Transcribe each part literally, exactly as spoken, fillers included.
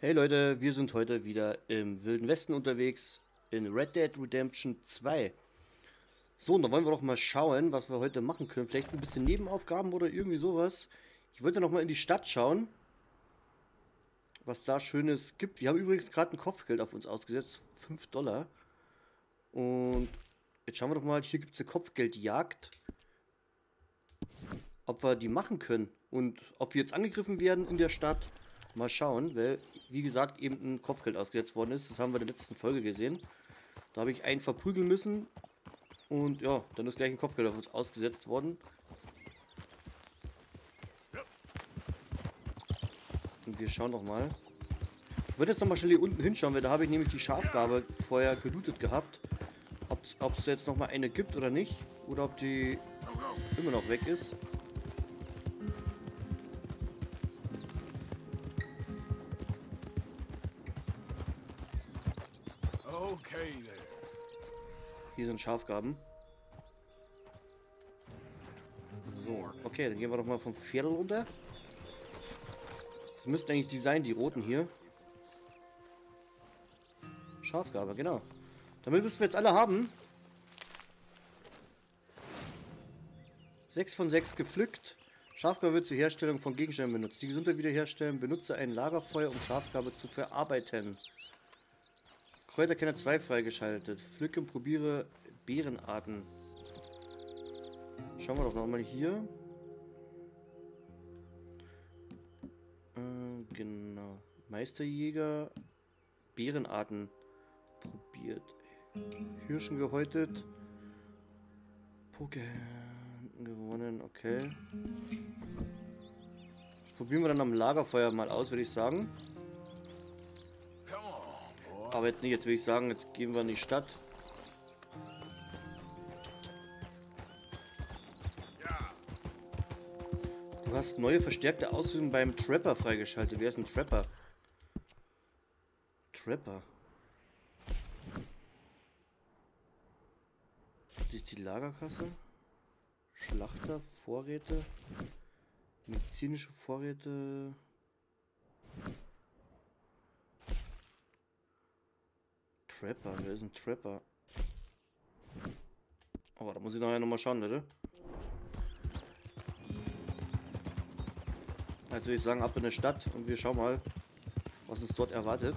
Hey Leute, wir sind heute wieder im Wilden Westen unterwegs, in Red Dead Redemption zwei. So, und da wollen wir doch mal schauen, was wir heute machen können. Vielleicht ein bisschen Nebenaufgaben oder irgendwie sowas. Ich wollte nochmal in die Stadt schauen, was da Schönes gibt. Wir haben übrigens gerade ein Kopfgeld auf uns ausgesetzt, fünf Dollar. Und jetzt schauen wir doch mal, hier gibt es eine Kopfgeldjagd. Ob wir die machen können und ob wir jetzt angegriffen werden in der Stadt. Mal schauen, weil, wie gesagt, eben ein Kopfgeld ausgesetzt worden ist. Das haben wir in der letzten Folge gesehen. Da habe ich einen verprügeln müssen. Und ja, dann ist gleich ein Kopfgeld auf uns ausgesetzt worden. Und wir schauen doch mal. Ich würde jetzt nochmal schnell hier unten hinschauen, weil da habe ich nämlich die Schafgarbe vorher gelootet gehabt. Ob es da jetzt nochmal eine gibt oder nicht. Oder ob die immer noch weg ist. Hier sind Schafgarben. So, okay, dann gehen wir doch mal vom Pferd runter. Das müssten eigentlich die sein, die roten hier. Schafgarbe, genau. Damit müssen wir jetzt alle haben. sechs von sechs gepflückt. Schafgarbe wird zur Herstellung von Gegenständen benutzt. Die Gesundheit wiederherstellen. Benutze ein Lagerfeuer, um Schafgarbe zu verarbeiten. Kräuterkenner zwei freigeschaltet. Pflücke und probiere Beerenarten. Schauen wir doch nochmal hier. Äh, genau. Meisterjäger. Beerenarten. Probiert. Hirschen gehäutet. Poké gewonnen. Okay. Das probieren wir dann am Lagerfeuer mal aus, würde ich sagen. Aber jetzt nicht, jetzt will ich sagen, jetzt gehen wir in die Stadt. Du hast neue verstärkte Ausrüstung beim Trapper freigeschaltet. Wer ist ein Trapper? Trapper. Das ist die Lagerkasse. Schlachter, Vorräte. Medizinische Vorräte. Trapper, wer ist ein Trapper? Aber oh, da muss ich nachher nochmal schauen, Leute. Also würde ich sagen, ab in der Stadt und wir schauen mal, was uns dort erwartet.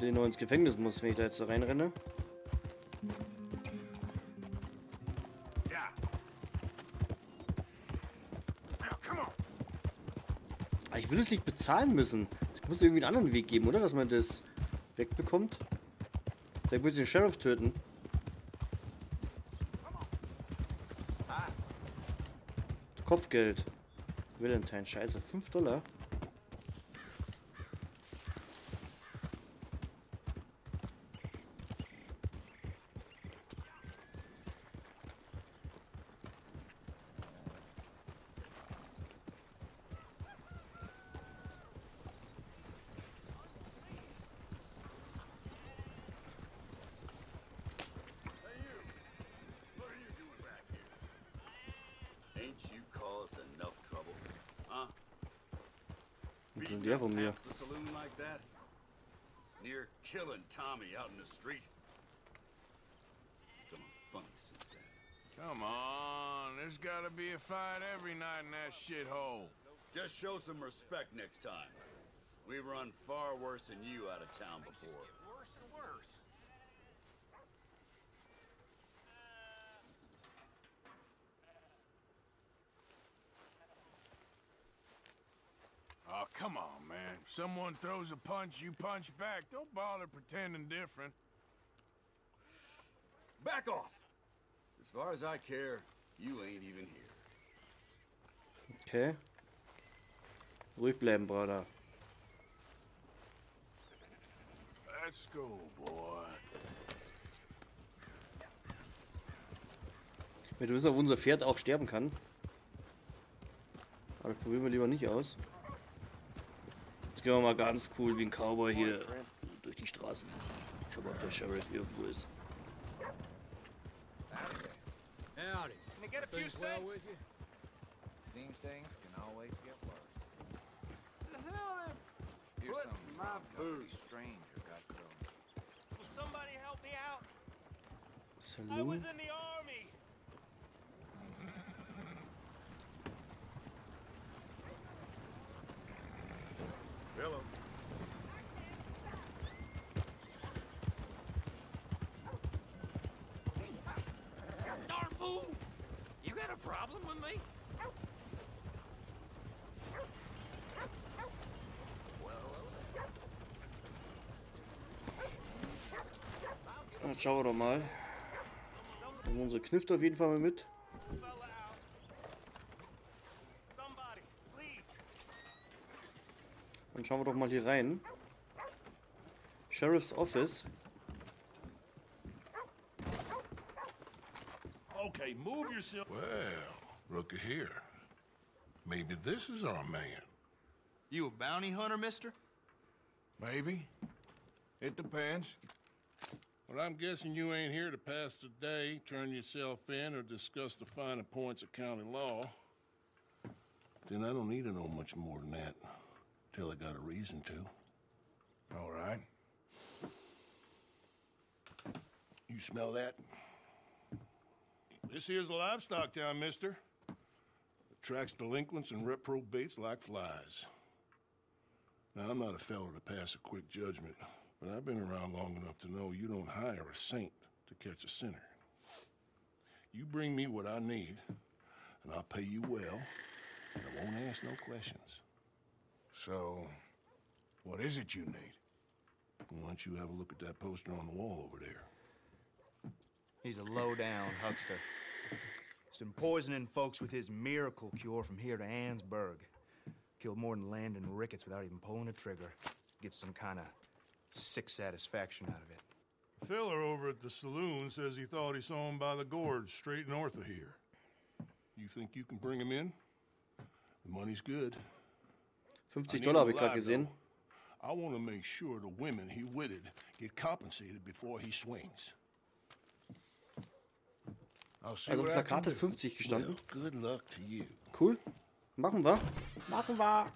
Den nur ins Gefängnis muss, wenn ich da jetzt da reinrenne. Aber ich will es nicht bezahlen müssen. Es muss irgendwie einen anderen Weg geben, oder? Dass man das wegbekommt. Vielleicht muss ich den Sheriff töten. Kopfgeld. Valentine, scheiße. fünf Dollar. Der von mir. Oh, come on, man. Someone throws a punch, you punch back. Don't bother pretending different. Back off! This far as I care, you ain't even here. Okay. Ruhig bleiben, Bruder. Let's go, boy. Wir wissen, ob unser Pferd auch sterben kann. Aber das probieren wir lieber nicht aus. Jetzt gehen wir mal ganz cool wie ein Cowboy hier durch die Straßen. Ich hoffe, ob der Sheriff irgendwo ist. Salute. Hello. Darn fool! You got a problem with me? Dann schauen wir doch mal. Nehmen unsere Knift auf jeden Fall mal mit. Dann schauen wir doch mal hier rein. Sheriff's Office. Okay, move yourself. Well, look here. Maybe this is our man. You a bounty hunter, mister? Maybe. It depends. Well, I'm guessing you ain't here to pass the day, turn yourself in, or discuss the finer points of county law. Then I don't need to know much more than that. Till I got a reason to. All right. You smell that? This here's a livestock town, mister. Attracts delinquents and reprobates like flies. Now, I'm not a fellow to pass a quick judgment, but I've been around long enough to know you don't hire a saint to catch a sinner. You bring me what I need, and I'll pay you well, and I won't ask no questions. So, what is it you need? Why don't you have a look at that poster on the wall over there? He's a low-down huckster. He's been poisoning folks with his miracle cure from here to Ansburg. Killed more than Landon Ricketts without even pulling a trigger. Gets some kind of sick satisfaction out of it. The fella over at the saloon says he thought he saw him by the gorge straight north of here. You think you can bring him in? The money's good. fünfzig Dollar habe ich gerade gesehen. I want to make sure the women he witted get compensated before he swings. Also das Plakat ist fünfzig gestanden. Cool. Machen wir. Machen wir.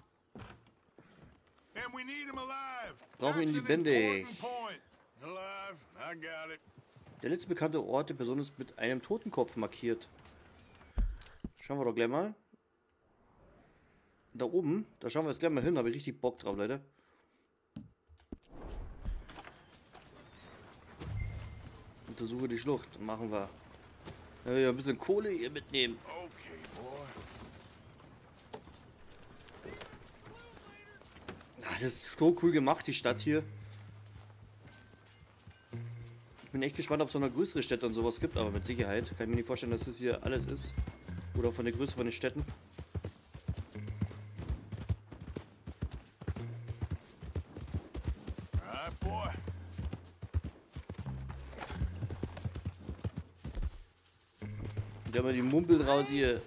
Brauchen ihn lebendig. Der letzte bekannte Ort der Person ist mit einem Totenkopf markiert. Schauen wir doch gleich mal. Da oben, da schauen wir jetzt gleich mal hin, da habe ich richtig Bock drauf, Leute. Untersuche die Schlucht, machen wir. Dann will ich ein bisschen Kohle hier mitnehmen. Ach, das ist so cool gemacht, die Stadt hier. Ich bin echt gespannt, ob es noch eine größere Städte und sowas gibt, aber mit Sicherheit. Kann ich mir nicht vorstellen, dass das hier alles ist. Oder von der Größe von den Städten. Da haben wir die Mumpel raus hier.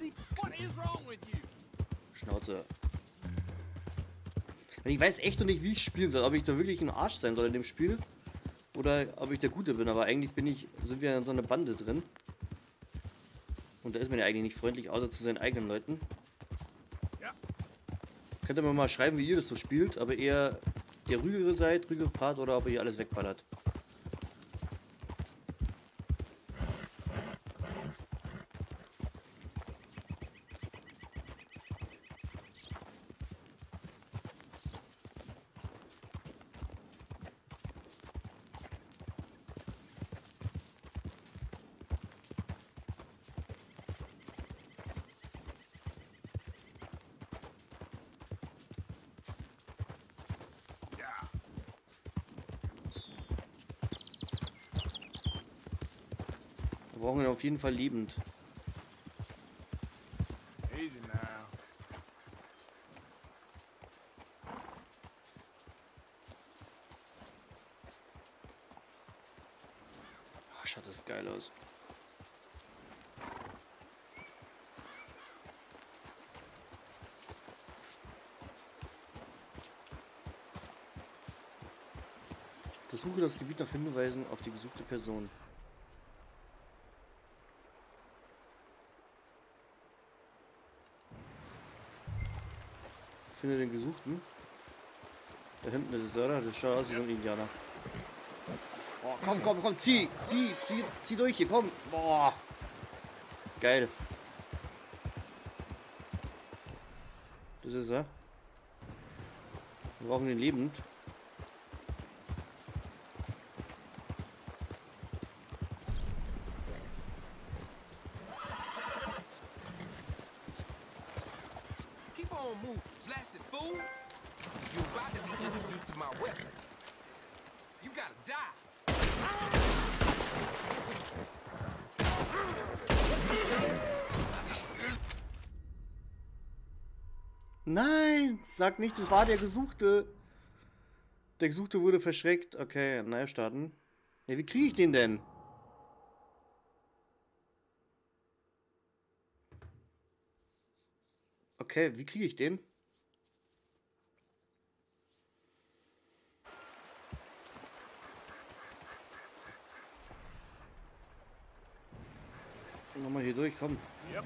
Schnauze. Ich weiß echt noch nicht, wie ich spielen soll. Ob ich da wirklich ein Arsch sein soll in dem Spiel. Oder ob ich der Gute bin. Aber eigentlich bin ich, sind wir in so einer Bande drin. Und da ist man ja eigentlich nicht freundlich, außer zu seinen eigenen Leuten. Könnt ihr mir mal schreiben, wie ihr das so spielt. Aber eher der ruhigere seid, ruhigere Part. Oder ob ihr alles wegballert. Wir brauchen ihn auf jeden Fall liebend. Easy now. Oh, schaut das geil aus. Suche das Gebiet nach Hinweisen auf die gesuchte Person. Finde den Gesuchten. Da hinten ist es, oder? Das schaut aus wie so ein Indianer. Oh, komm, komm, komm, zieh, zieh, zieh, zieh durch hier, komm. Boah. Geil. Das ist er. Wir brauchen den lebend. Nein, sag nicht, das war der Gesuchte. Der Gesuchte wurde verschreckt. Okay, neu starten. Ja, wie kriege ich den denn? Okay, wie kriege ich den? Nochmal hier durch, komm. Yep.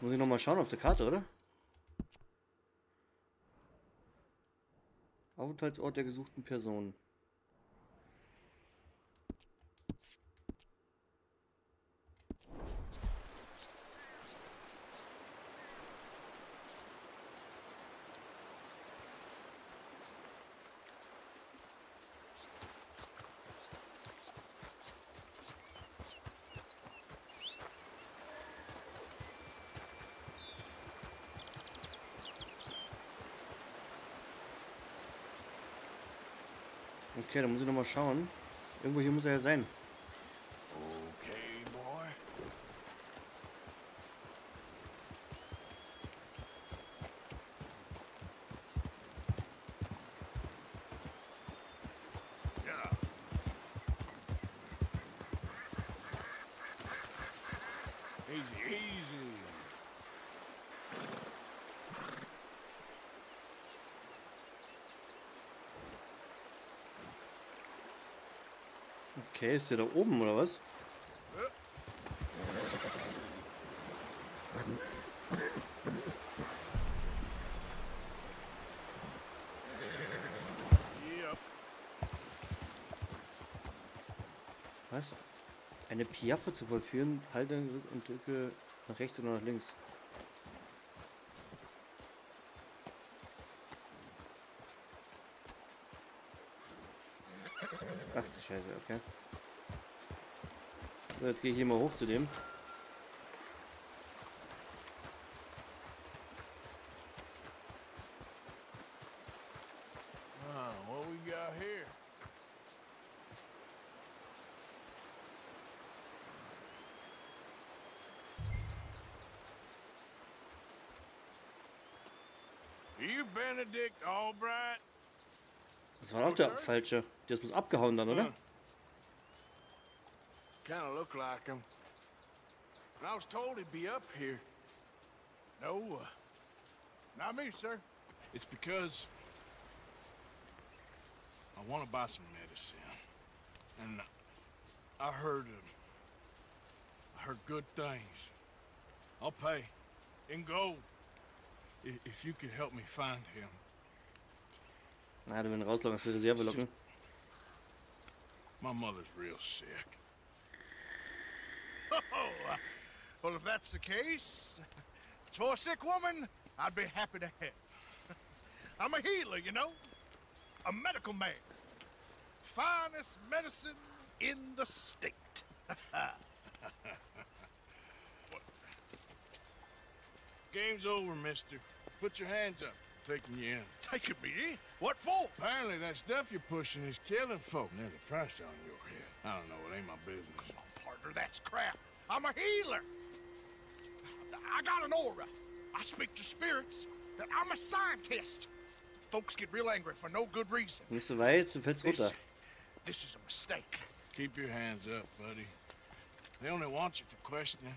Muss ich nochmal schauen auf der Karte, oder? Aufenthaltsort der gesuchten Person. Okay, dann muss ich nochmal schauen. Irgendwo hier muss er ja sein. Okay, boy. Ja. Easy, easy. Okay, ist der da oben oder was? Was? Eine Piaffe zu vollführen, halte und drücke nach rechts oder nach links. Ach die Scheiße, okay. So, jetzt gehe ich hier mal hoch zu dem. You Benedict Albright? Das war auch der falsche. Der ist bloß abgehauen dann, oder? Kind of look like him. And I was told he'd be up here. No, uh, not me, sir. It's because I want to buy some medicine, and I heard him. Uh, I heard good things. I'll pay in gold if, if you could help me find him. Na, du willst rauslaufen aus der Reserve locken. My mother's real sick. Oh, well, if that's the case, for a sick woman, I'd be happy to help. I'm a healer, you know, a medical man. Finest medicine in the state. Game's over, mister. Put your hands up. Taking you in. Taking me in? What for? Apparently that stuff you're pushing is killing folk. And there's a price on your head. I don't know. It ain't my business. Come on, partner. That's crap. I'm a healer. I got an aura. I speak to spirits. I'm a scientist. Folks get real angry for no good reason. Nicht so weit, du fällst runter. This is a mistake. Keep your hands up, buddy. They only want you for questioning.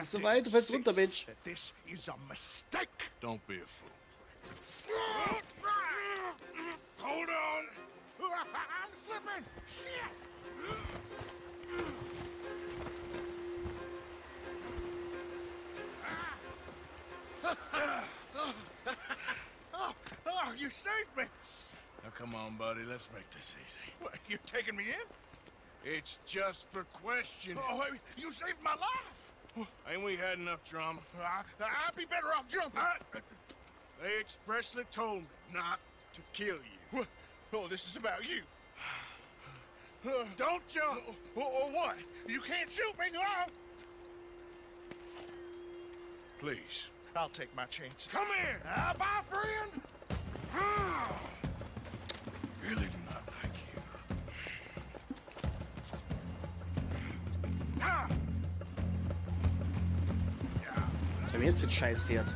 Nicht so weit, du fällst runter, Mensch. This is a mistake. Don't be a fool. Hold on. I'm slipping. Shit. Oh, oh, you saved me. Now come on, buddy. Let's make this easy. What, you're taking me in? It's just for questioning. Oh, you saved my life! Ain't we had enough drama? I, I'd be better off jumping. I, they expressly told me not to kill you. Oh, this is about you. Don't jump! Or, or what? You can't shoot me, no? Please. I'll take my chance. Come here! Uh, bye, friend! Really do not like you. Was haben wir jetzt für ein Scheißpferd?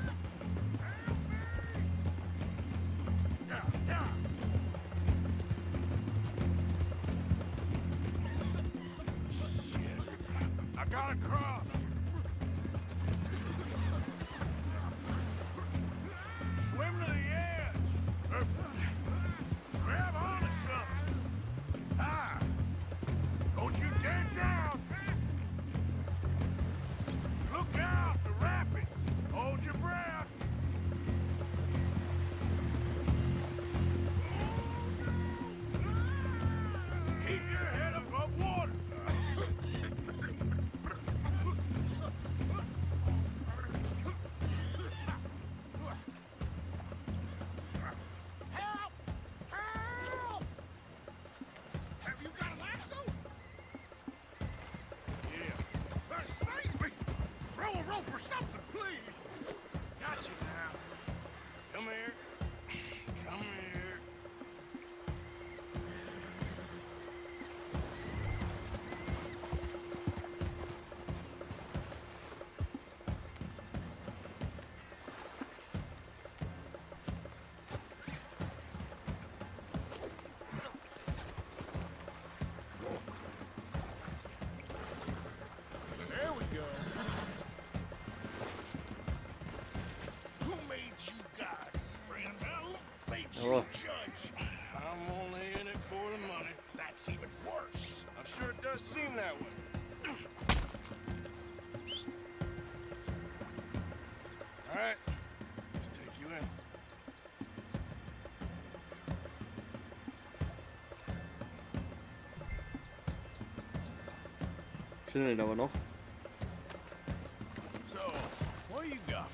Oh. I'm only in it for the money. That's even worse. I'm sure it does seem that way. All right, let's take you in. Ich finde den aber noch. So, what you got?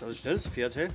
Das ist ein schnelles Pferd, hey?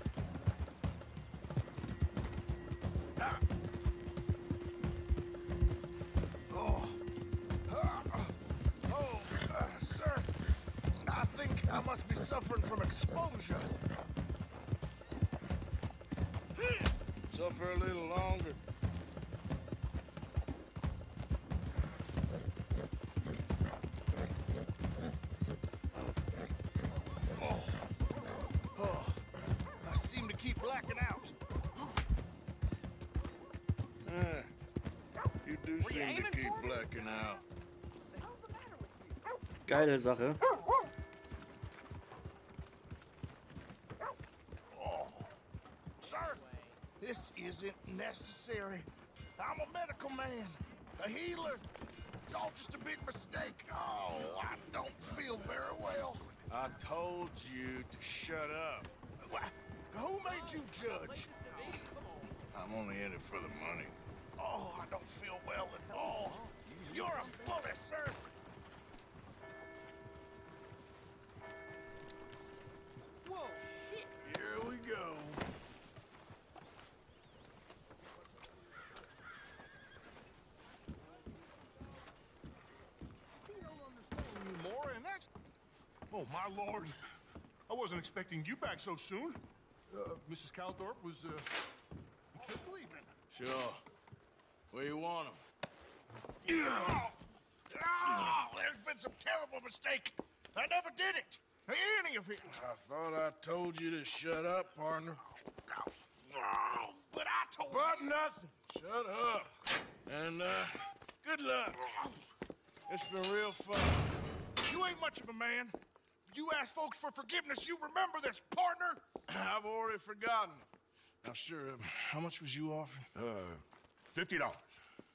Keep blacking out. Geile Sache. This isn't necessary. I'm a medical man, a healer. It's all just a big mistake. Oh, I don't feel very well. I told you to shut up. Who made you judge? I'm only in it for the money. Oh, I don't feel well at all. You're a bully, sir. Whoa, shit. Here we go. Oh, my lord. I wasn't expecting you back so soon. Uh, Missus Calthorpe was, uh... just leaving. Sure. Where you want him? Oh. Oh, there's been some terrible mistake. I never did it. Any of it. I thought I told you to shut up, partner. Oh, oh, but I told but you. But nothing. Shut up. And, uh, good luck. It's been real fun. You ain't much of a man. You ask folks for forgiveness, you remember this, partner? I've already forgotten it. Now, sure, um, how much was you offering? Uh, fifty dollars.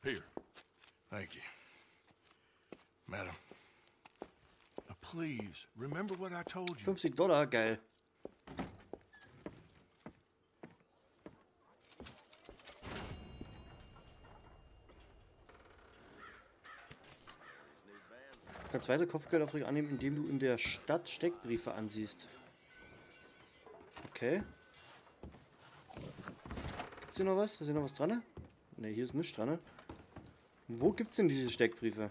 Here. Thank you. Madam. Uh, please, remember what I told you. fifty Dollar, geil. Du kannst weitere Kopfgeldaufträge annehmen, indem du in der Stadt Steckbriefe ansiehst. Okay. Gibt's hier noch was? Ist hier noch was dran? Ne, hier ist nichts dran. Wo gibt's denn diese Steckbriefe?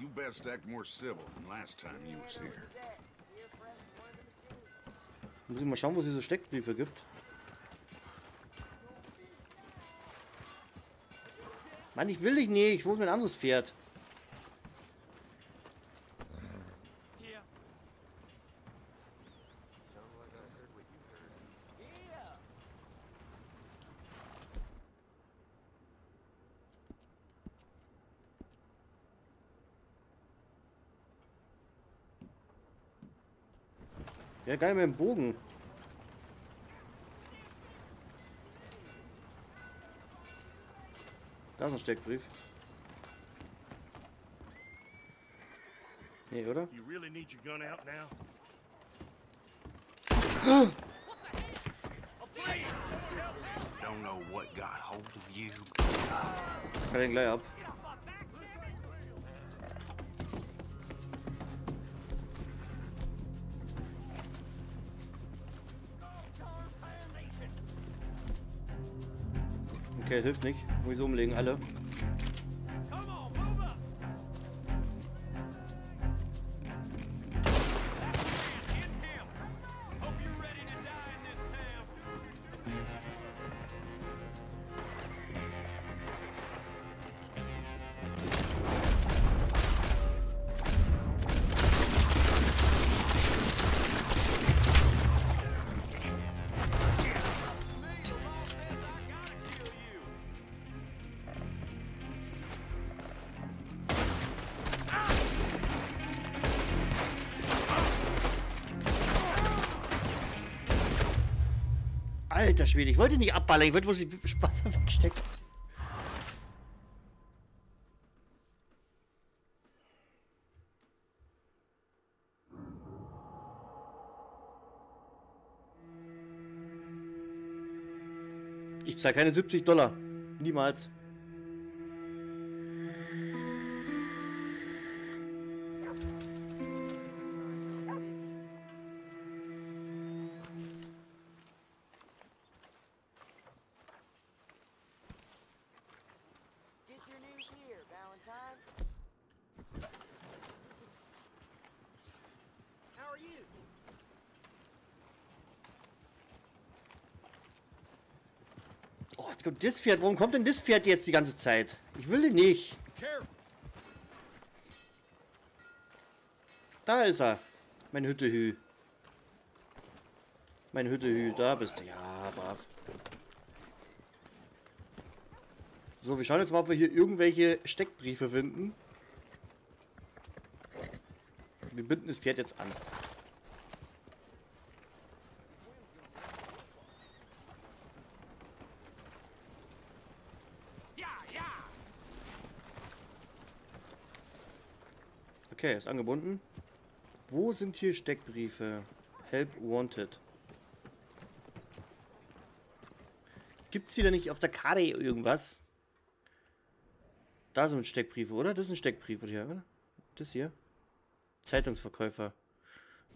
You best act more civil than last time you was here. Muss ich mal schauen, wo es diese Steckbriefe gibt. Mann, ich will dich nicht. Ich hole mir ein anderes Pferd. Ja, geil mit dem Bogen. Da ist ein Steckbrief. Nee, oder? Ich kann den gleich ab. Okay, hilft nicht. Muss ich so umlegen, alle. Alter Schwede, ich wollte nicht abballern, ich wollte bloß die Waffe wegstecken. Ich zahle keine siebzig Dollar. Niemals. Jetzt kommt das Pferd. Warum kommt denn das Pferd jetzt die ganze Zeit? Ich will den nicht. Da ist er. Mein Hüttehü. meine Hütte, da bist du. Ja, brav. So, wir schauen jetzt mal, ob wir hier irgendwelche Steckbriefe finden. Wir binden das Pferd jetzt an. Okay, ist angebunden. Wo sind hier Steckbriefe? Help wanted. Gibt's hier denn nicht auf der Karte irgendwas? Da sind Steckbriefe, oder? Das ist ein Steckbrief, oder? Das hier. Zeitungsverkäufer.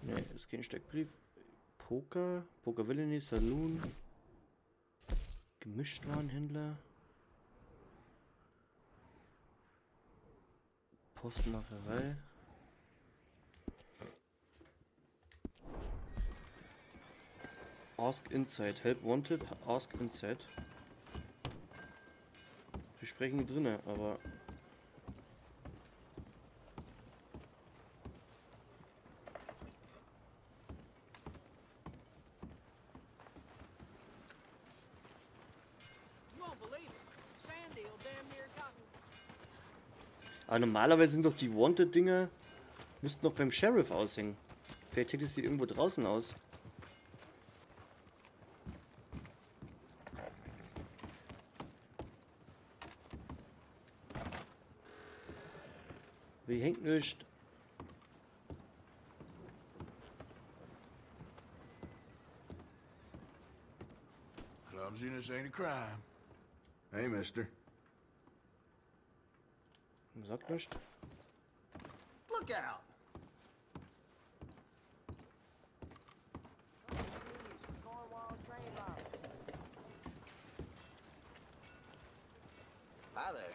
Ne, das ist kein Steckbrief. Poker, Poker Villainy, Saloon. Gemischtwarenhändler. Postmacherei. Ask Inside. Help Wanted. Ask Inside. Wir sprechen hier drinnen, aber... Aber normalerweise sind doch die Wanted-Dinger... Müssten doch beim Sheriff aushängen. Vielleicht hängt es hier irgendwo draußen aus. Wie hängt nichts. Clumsiness ain't a crime. Hey, Mister. Sagt nichts. Look out! Hi there.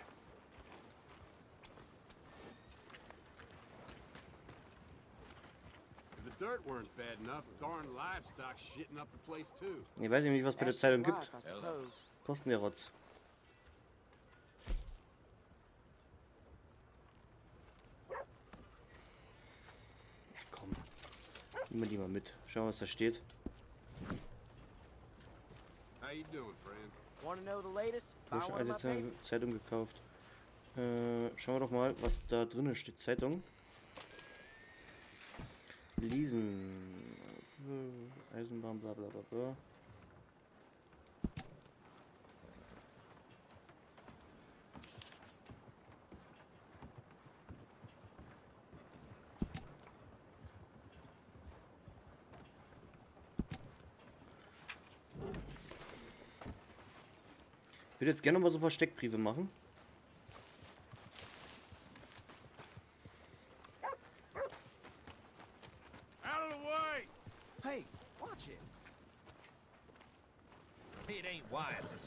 Ich weiß nicht, was bei der Zeitung gibt. Kosten der Rotz. Ja, komm. Nehmen wir die mal mit. Schauen, was da steht. Frische alte Zeitung gekauft. Äh, schauen wir doch mal, was da drinnen steht. Zeitung. Leasen. Eisenbahn, bla bla bla bla. Ich würde jetzt gerne noch mal so ein paar Steckbriefe machen.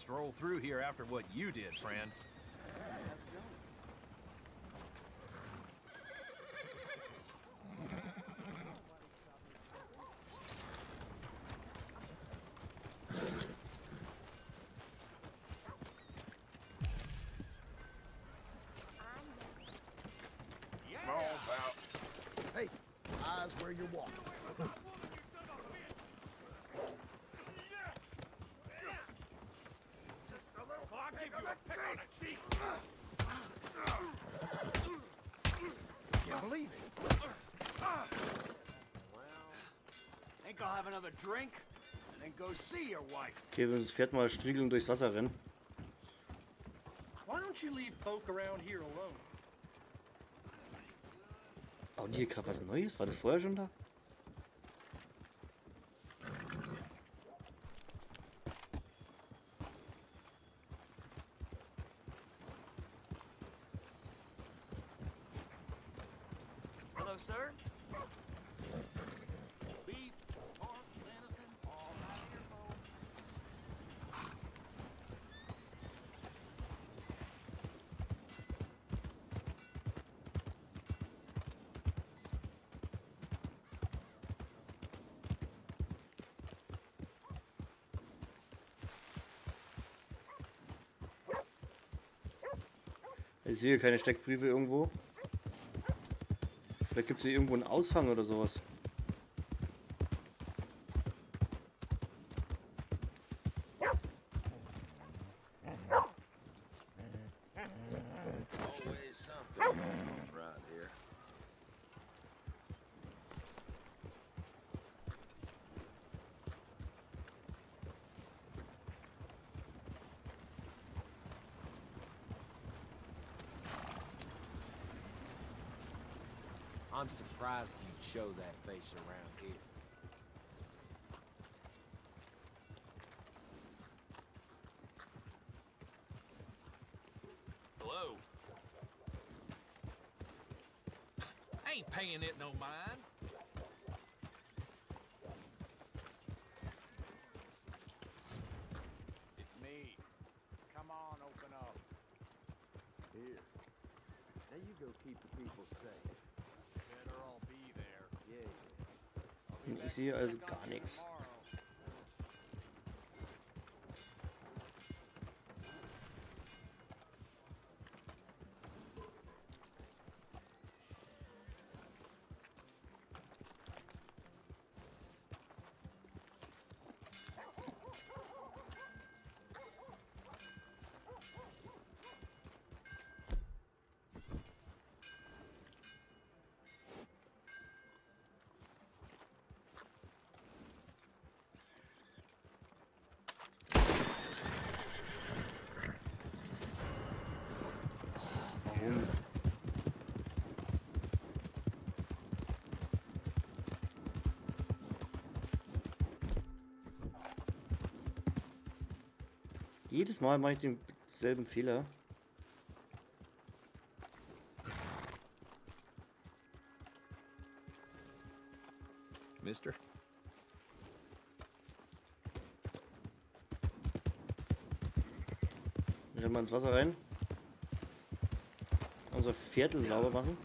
Stroll through here after what you did, friend. Yeah. Hey, eyes where you're walking. Okay, das Pferd mal striegeln durchs Wasser rennen. Oh, die hier gerade was Neues? War das vorher schon da? Ich sehe keine Steckbriefe irgendwo. Vielleicht gibt es hier irgendwo einen Aushang oder sowas. I'm surprised you'd show that face around here. Hello. I ain't paying it no mind. It's me. Come on, open up. Here. Now you go keep the people safe. Ich sehe also gar nichts. Jedes Mal mache ich denselben Fehler. Mister. Rennen wir ins Wasser rein. Unser Viertel sauber machen.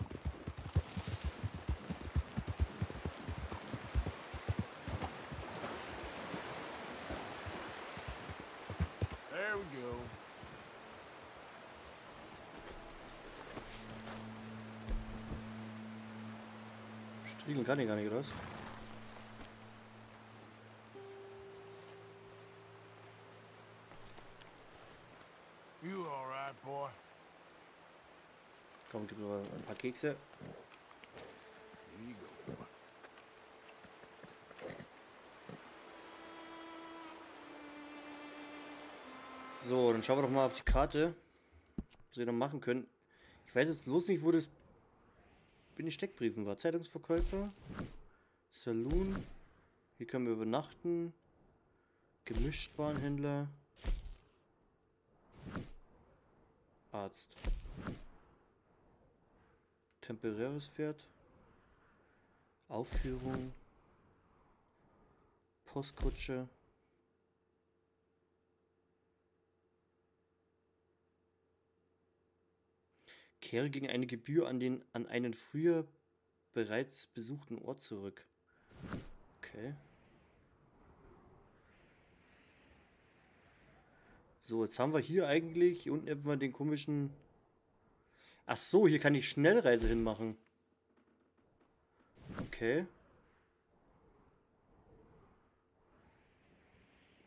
Striegeln kann ich gar nicht raus. You all right, boy? Komm, gib mir mal ein paar Kekse. So, dann schauen wir doch mal auf die Karte, was wir noch machen können. Ich weiß jetzt bloß nicht, wo das in den Steckbriefen war. Zeitungsverkäufer, Saloon, hier können wir übernachten, Gemischtwarenhändler, Arzt, temporäres Pferd, Aufführung, Postkutsche, kehre gegen eine Gebühr an den an einen früher bereits besuchten Ort zurück. Okay. So, jetzt haben wir hier eigentlich hier unten etwa den komischen. Ach so, hier kann ich Schnellreise hinmachen. Okay.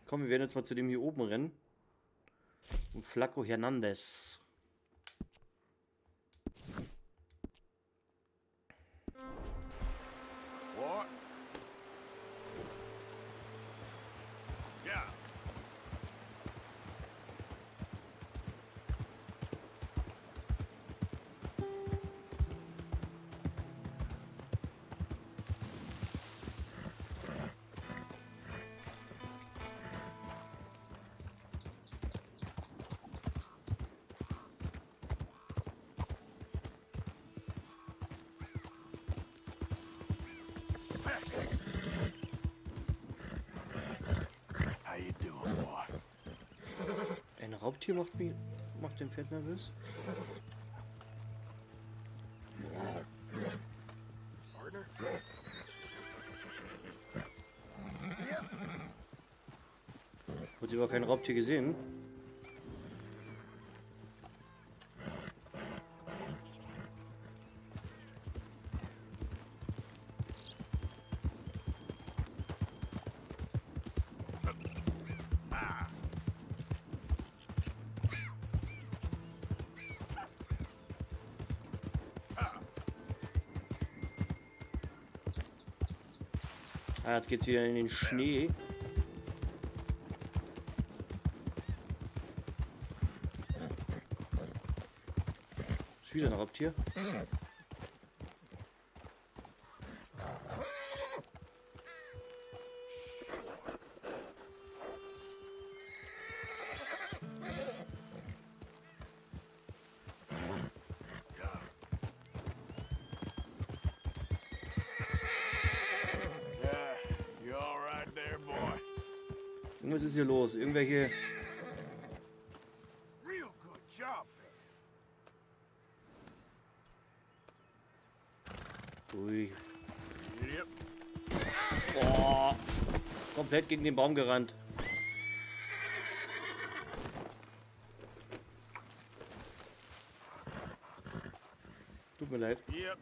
Komm, wir werden jetzt mal zu dem hier oben rennen. Und Flaco Hernández. Ein Raubtier macht mich, macht den Pferd nervös. Wurde überhaupt kein Raubtier gesehen? Ah, jetzt geht's wieder in den Schnee. Ist wieder ein Raubtier. Irgendwas ist hier los. Irgendwelche... Ui. Oh. Komplett gegen den Baum gerannt. Tut mir leid. Yep.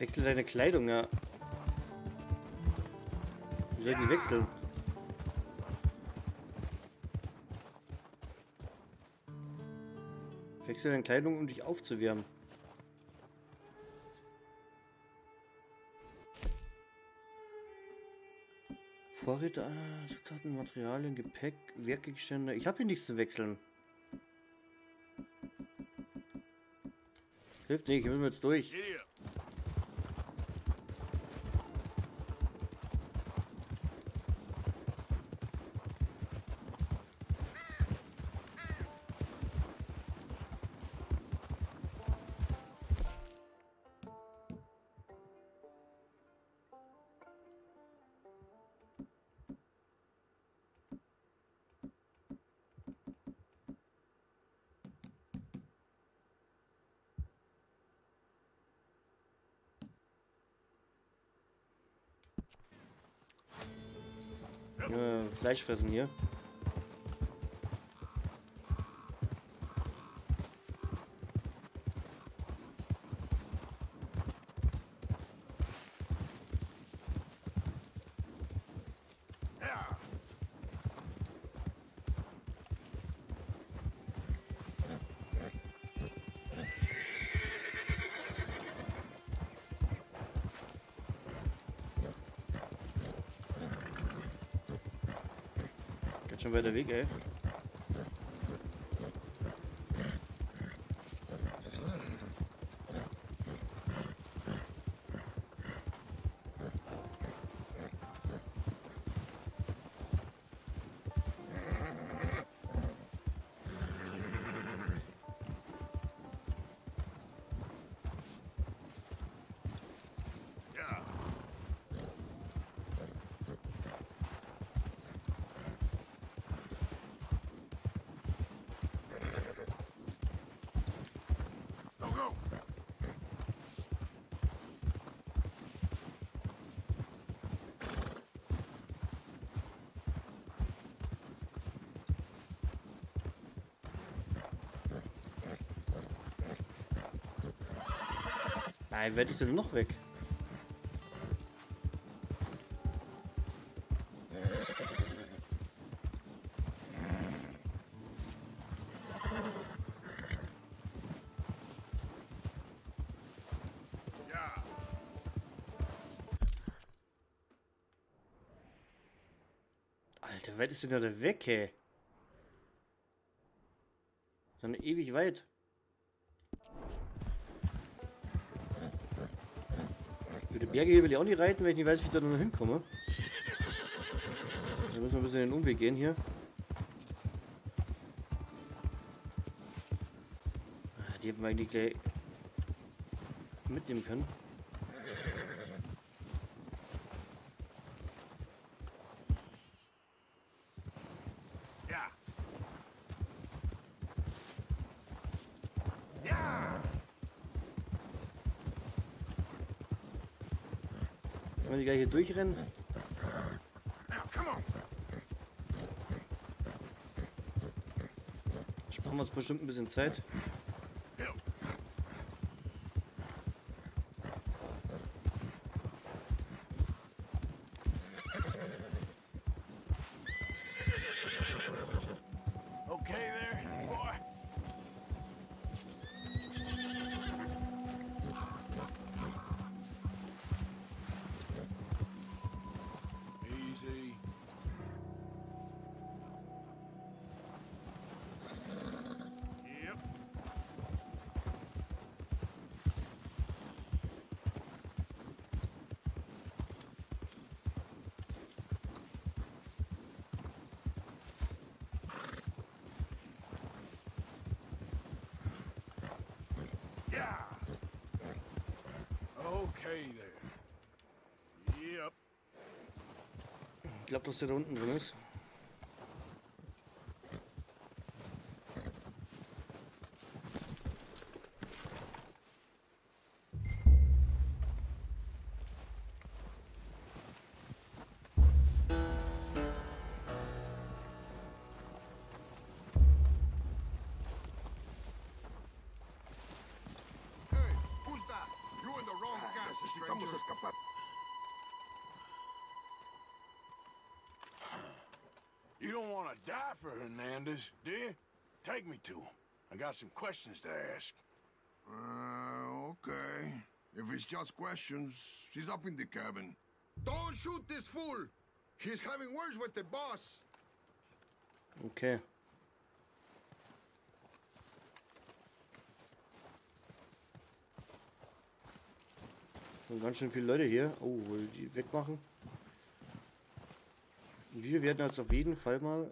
Wechsel deine Kleidung, ja. Wie soll ich die wechseln? Wechsel deine Kleidung, um dich aufzuwärmen. Vorräte, Zutaten, Materialien, Gepäck, Werkgegenstände. Ich habe hier nichts zu wechseln. Hilft nicht, ich will jetzt durch. Äh, Fleisch fressen hier. Schon weiter weg, ey. Nein, werde ich denn noch weg? Ja. Alter, weit ist denn da weg, hey? Dann ewig weit. Berge hier will ich auch nicht reiten, weil ich nicht weiß, wie ich da noch hinkomme. Da müssen wir ein bisschen den Umweg gehen hier. Die hätten wir eigentlich gleich mitnehmen können. Die gleich hier durchrennen. Sparen wir uns bestimmt ein bisschen Zeit. Okay, there. Yep. Ich glaube, dass der da unten drin ist. You don't want to die for Hernandez, do you? Take me to him. I got some questions to ask. Uh, okay. If it's just questions, she's up in the cabin. Don't shoot this fool! He's having words with the boss! Okay. Ganz schön viele Leute hier. Oh, will die wegmachen? Wir werden jetzt auf jeden Fall mal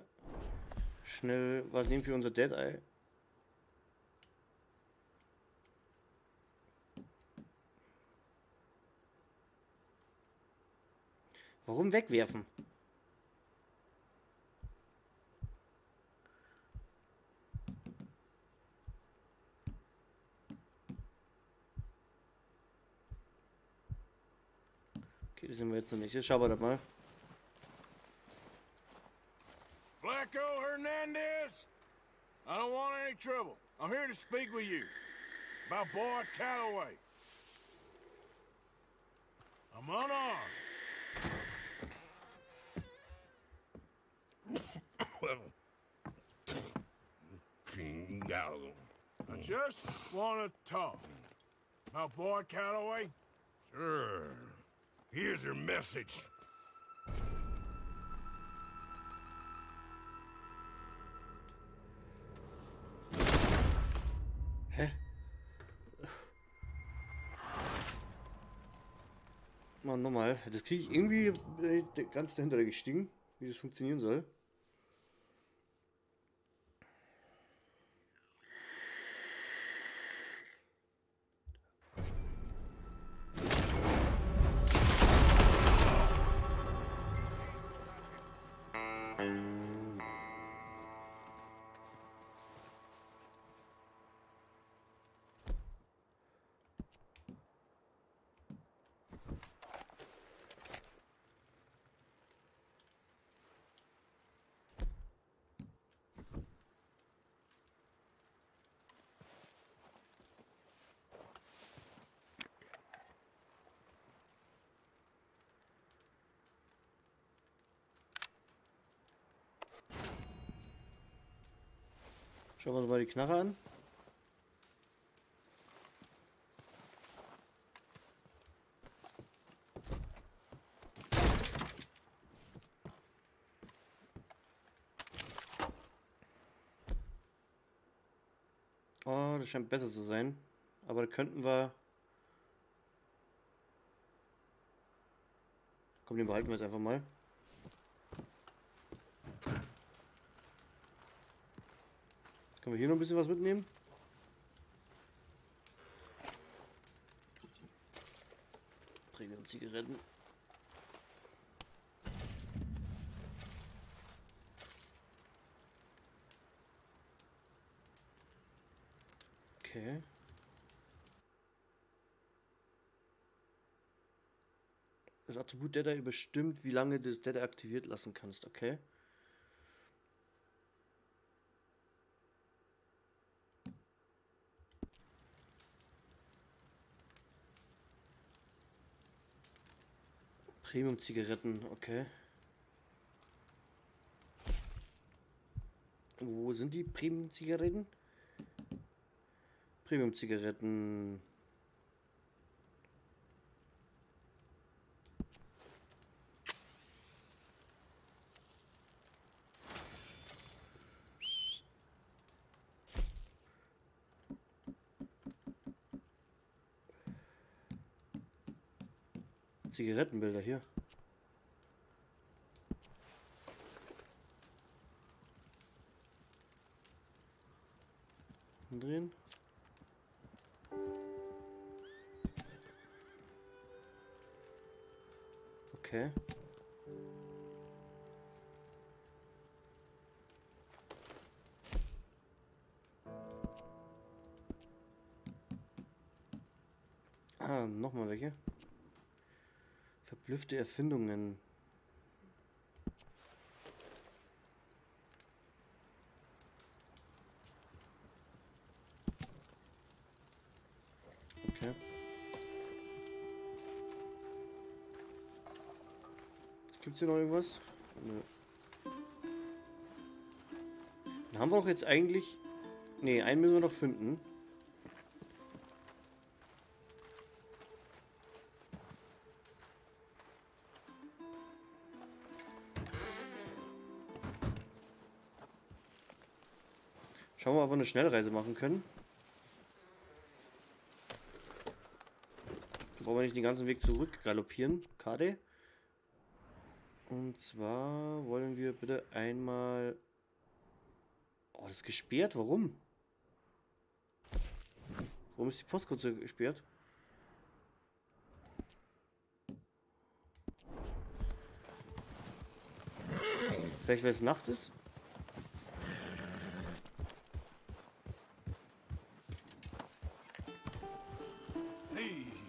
schnell was nehmen für unser Dead Eye. Warum wegwerfen? Okay, sind wir jetzt noch nicht. Jetzt schauen wir das mal. Flaco Hernández! I don't want any trouble. I'm here to speak with you about Boyd Calloway. I'm unarmed. I just want to talk about Boyd Calloway. Sure. Here's your message. Hä? Mann, nochmal. Das kriege ich irgendwie ganz dahinter gestiegen, wie das funktionieren soll. Schauen wir uns mal die Knarre an. Oh, das scheint besser zu sein. Aber da könnten wir... Komm, den behalten wir jetzt einfach mal. Können wir hier noch ein bisschen was mitnehmen? Bringen wir Zigaretten. Okay. Das Attribut Dead Eye bestimmt, wie lange du das Dead Eye aktiviert lassen kannst, okay? Premium-Zigaretten, okay. Wo sind die Premium-Zigaretten? Premium-Zigaretten. Zigarettenbilder hier. Drehen. Okay. Ah, nochmal welche. Verblüffte Erfindungen. Okay. Gibt's hier noch irgendwas? Nö. Dann haben wir doch jetzt eigentlich... Ne, einen müssen wir noch finden. Schauen wir mal, ob wir eine Schnellreise machen können. Dann brauchen wir nicht den ganzen Weg zurück galoppieren. Kade. Und zwar wollen wir bitte einmal... Oh, das ist gesperrt. Warum? Warum ist die Postkutze gesperrt? Vielleicht, weil es Nacht ist?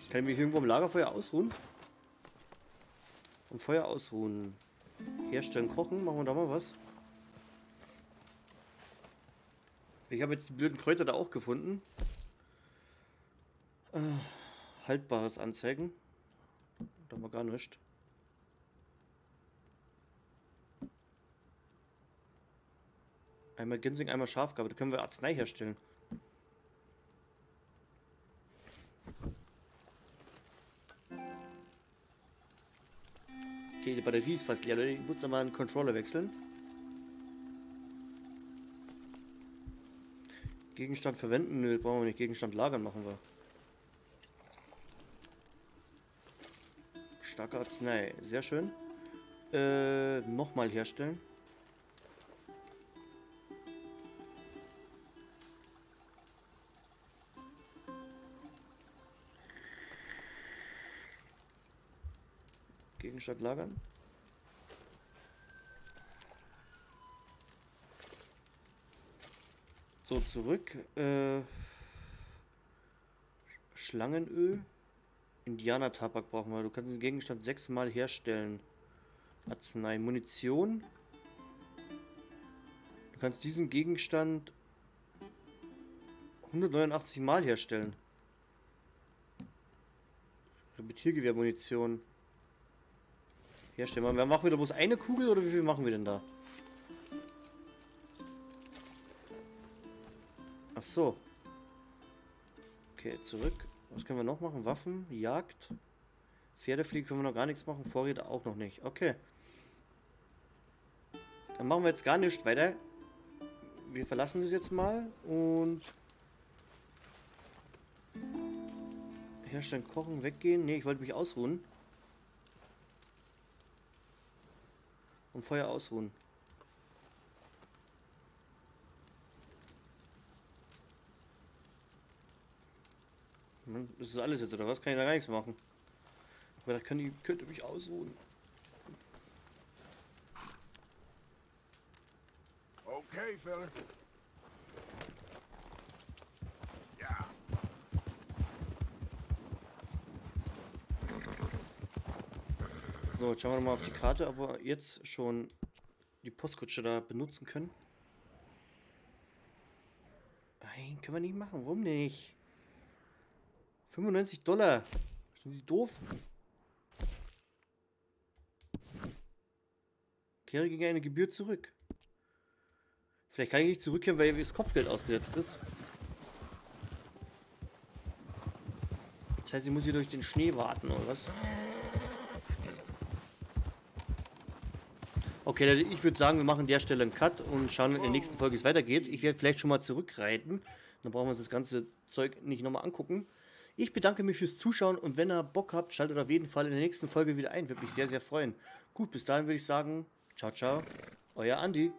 Kann ich mich irgendwo im Lagerfeuer ausruhen? Am Feuer ausruhen. Herstellen, kochen. Machen wir da mal was. Ich habe jetzt die blöden Kräuter da auch gefunden. Äh, haltbares Anzeigen. Da haben wir gar nichts. Einmal Ginseng, einmal Schafgarbe. Da können wir Arznei herstellen. Okay, die Batterie ist fast leer, Leute. Ich muss da mal einen Controller wechseln. Gegenstand verwenden? Nö, brauchen wir nicht. Gegenstand lagern machen wir. Starke Arznei. Sehr schön. Äh, nochmal herstellen. Gegenstand lagern. So, zurück. Äh, Schlangenöl. Indianertabak brauchen wir. Du kannst den Gegenstand sechsmal herstellen. Arznei. Munition. Du kannst diesen Gegenstand hundertneunundachtzig Mal herstellen. Repetiergewehrmunition. Herstellen. Wir machen wieder bloß eine Kugel oder wie viel machen wir denn da? Ach so. Okay, zurück. Was können wir noch machen? Waffen, Jagd. Pferdefliege können wir noch gar nichts machen. Vorräte auch noch nicht. Okay. Dann machen wir jetzt gar nichts weiter. Wir verlassen das jetzt mal und... Herstellen, kochen, weggehen. Ne, ich wollte mich ausruhen. Und Feuer ausruhen. Das ist alles jetzt, oder was? Kann ich da gar nichts machen? Aber da kann ich, könnte mich ausruhen. Okay, Fella. Ja. So, jetzt schauen wir mal auf die Karte, ob wir jetzt schon die Postkutsche da benutzen können. Nein, können wir nicht machen. Warum nicht? fünfundneunzig Dollar. Sind die doof? Kehre gegen eine Gebühr zurück. Vielleicht kann ich nicht zurückkehren, weil das Kopfgeld ausgesetzt ist. Das heißt, ich muss hier durch den Schnee warten, oder was? Okay, also ich würde sagen, wir machen an der Stelle einen Cut und schauen in der nächsten Folge, wie es weitergeht. Ich werde vielleicht schon mal zurückreiten. Dann brauchen wir uns das ganze Zeug nicht nochmal angucken. Ich bedanke mich fürs Zuschauen und wenn ihr Bock habt, schaltet auf jeden Fall in der nächsten Folge wieder ein. Würde mich sehr, sehr freuen. Gut, bis dahin würde ich sagen, ciao, ciao, euer Andi.